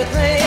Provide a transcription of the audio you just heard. everything.